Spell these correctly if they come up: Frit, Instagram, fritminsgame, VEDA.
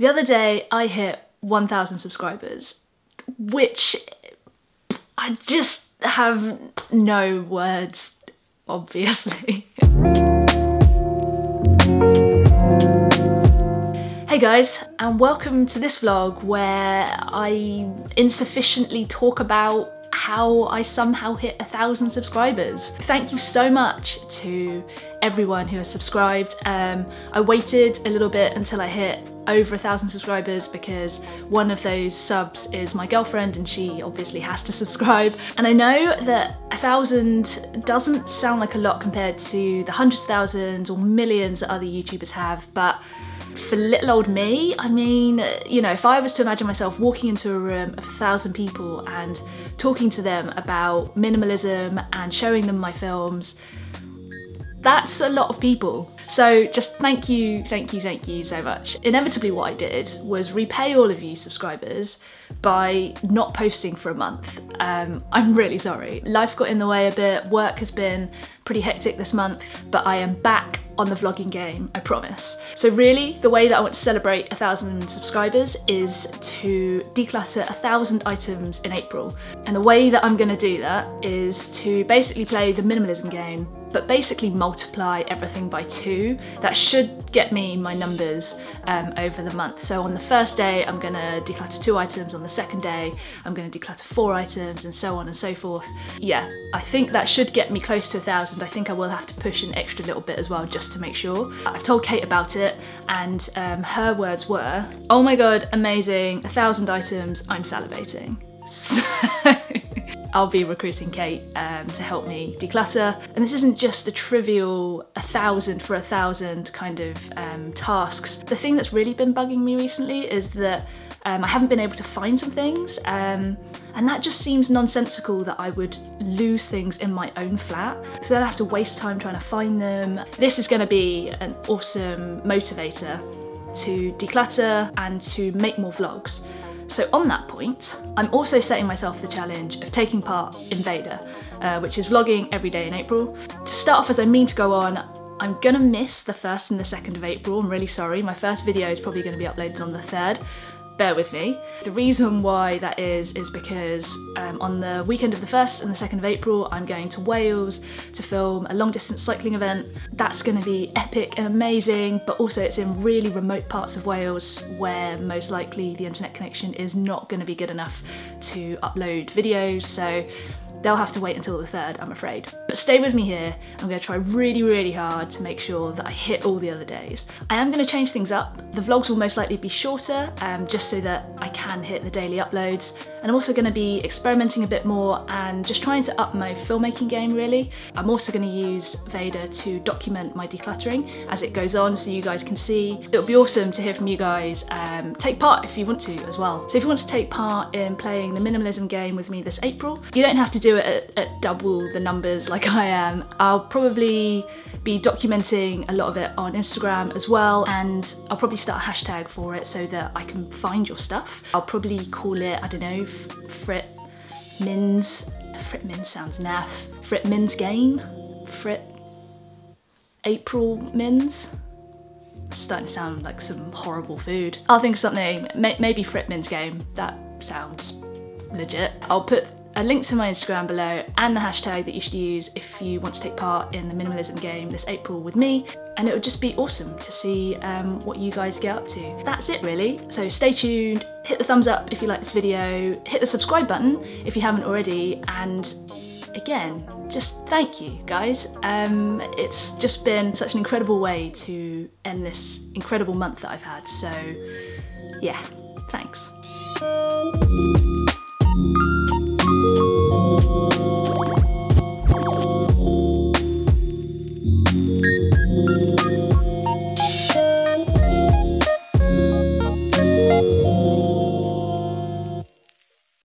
The other day I hit 1,000 subscribers, which I just have no words, obviously. Hey guys, and welcome to this vlog where I insufficiently talk about how I somehow hit 1,000 subscribers. Thank you so much to everyone who has subscribed. I waited a little bit until I hit over 1,000 subscribers because one of those subs is my girlfriend and she obviously has to subscribe. And I know that 1,000 doesn't sound like a lot compared to the hundreds of thousands or millions that other YouTubers have, but for little old me, I mean, you know, if I was to imagine myself walking into a room of 1,000 people and talking to them about minimalism and showing them my films, that's a lot of people. So just thank you so much. Inevitably what I did was repay all of you subscribers by not posting for a month. I'm really sorry. Life got in the way a bit, work has been pretty hectic this month, but I am back on the vlogging game, I promise. So really, the way that I want to celebrate 1,000 subscribers is to declutter 1,000 items in April. And the way that I'm gonna do that is to basically play the minimalism game, but basically multiply everything by 2. That should get me my numbers over the month. So on the first day, I'm gonna declutter 2 items. On the second day, I'm gonna declutter 4 items and so on and so forth. Yeah, I think that should get me close to 1,000. I think I will have to push an extra little bit as well, just to make sure. I've told Kate about it and her words were, "Oh my God, amazing, 1,000 items, I'm salivating." So I'll be recruiting Kate to help me declutter. And this isn't just a trivial 1,000 for 1,000 kind of tasks. The thing that's really been bugging me recently is that I haven't been able to find some things, and that just seems nonsensical that I would lose things in my own flat, so then I have to waste time trying to find them. This is going to be an awesome motivator to declutter and to make more vlogs. So on that point, I'm also setting myself the challenge of taking part in VEDA, which is vlogging every day in April. To start off, as I mean to go on, I'm gonna miss the 1st and the 2nd of April, I'm really sorry. My first video is probably gonna be uploaded on the 3rd, bear with me. The reason why that is because on the weekend of the 1st and the 2nd of April, I'm going to Wales to film a long distance cycling event. That's gonna be epic and amazing, but also it's in really remote parts of Wales where most likely the internet connection is not gonna be good enough to upload videos, so they'll have to wait until the 3rd, I'm afraid. But stay with me here. I'm gonna try really, really hard to make sure that I hit all the other days. I am gonna change things up. The vlogs will most likely be shorter, just so that I can hit the daily uploads. And I'm also gonna be experimenting a bit more and just trying to up my filmmaking game, really. I'm also gonna use VEDA to document my decluttering as it goes on so you guys can see. It'll be awesome to hear from you guys. Take part if you want to as well. So if you want to take part in playing the minimalism game with me this April, you don't have to do it at double the numbers like I am. I'll probably be documenting a lot of it on Instagram as well, and I'll probably start a hashtag for it so that I can find your stuff. I'll probably call it, I don't know, fritmins. Fritmins sounds naff. Fritminsgame? Frit April Mins? It's starting to sound like some horrible food. I'll think of something, maybe fritminsgame. That sounds legit. I'll put a link to my Instagram below and the hashtag that you should use if you want to take part in the minimalism game this April with me, and it would just be awesome to see what you guys get up to. That's it really, so stay tuned, hit the thumbs up if you like this video, hit the subscribe button if you haven't already, and again, just thank you guys. It's just been such an incredible way to end this incredible month that I've had, so yeah, thanks.